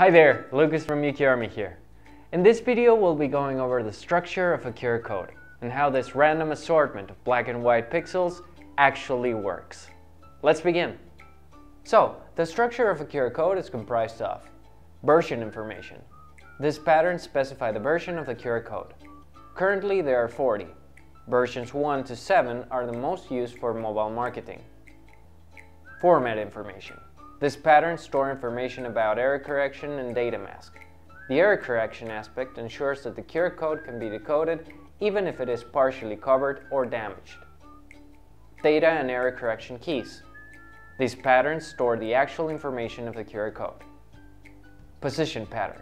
Hi there, Lucas from Yuki Army here. In this video we'll be going over the structure of a QR code and how this random assortment of black and white pixels actually works. Let's begin. So, the structure of a QR code is comprised of version information. This pattern specifies the version of the QR code. Currently there are 40. Versions 1 to 7 are the most used for mobile marketing. Format information. This pattern stores information about error correction and data mask. The error correction aspect ensures that the QR code can be decoded even if it is partially covered or damaged. Data and error correction keys. These patterns store the actual information of the QR code. Position pattern.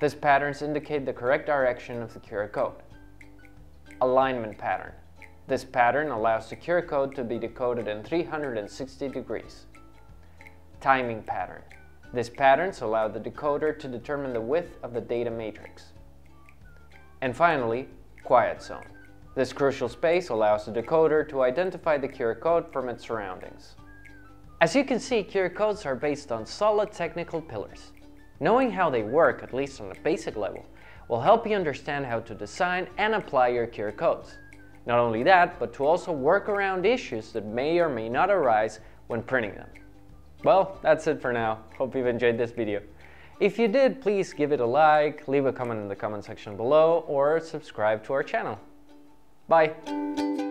These patterns indicate the correct direction of the QR code. Alignment pattern. This pattern allows the QR code to be decoded in 360 degrees. Timing pattern. These patterns allow the decoder to determine the width of the data matrix. And finally, quiet zone. This crucial space allows the decoder to identify the QR code from its surroundings. As you can see, QR codes are based on solid technical pillars. Knowing how they work, at least on a basic level, will help you understand how to design and apply your QR codes. Not only that, but to also work around issues that may or may not arise when printing them. Well, that's it for now. Hope you've enjoyed this video. If you did, please give it a like, leave a comment in the comment section below, or subscribe to our channel. Bye!